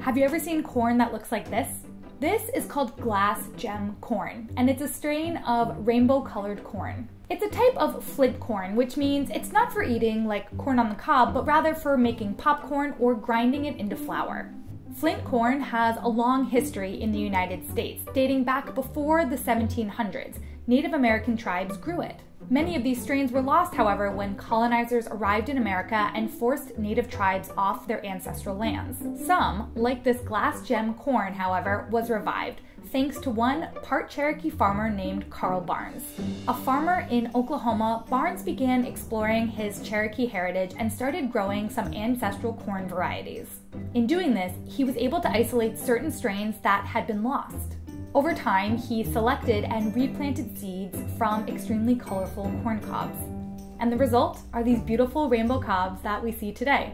Have you ever seen corn that looks like this? This is called glass gem corn, and it's a strain of rainbow-colored corn. It's a type of flint corn, which means it's not for eating like corn on the cob, but rather for making popcorn or grinding it into flour. Flint corn has a long history in the United States, dating back before the 1700s. Native American tribes grew it. Many of these strains were lost, however, when colonizers arrived in America and forced native tribes off their ancestral lands. Some, like this glass gem corn, however, was revived, thanks to one part Cherokee farmer named Carl Barnes. A farmer in Oklahoma, Barnes began exploring his Cherokee heritage and started growing some ancestral corn varieties. In doing this, he was able to isolate certain strains that had been lost. Over time, he selected and replanted seeds from extremely colorful corn cobs. And the result are these beautiful rainbow cobs that we see today.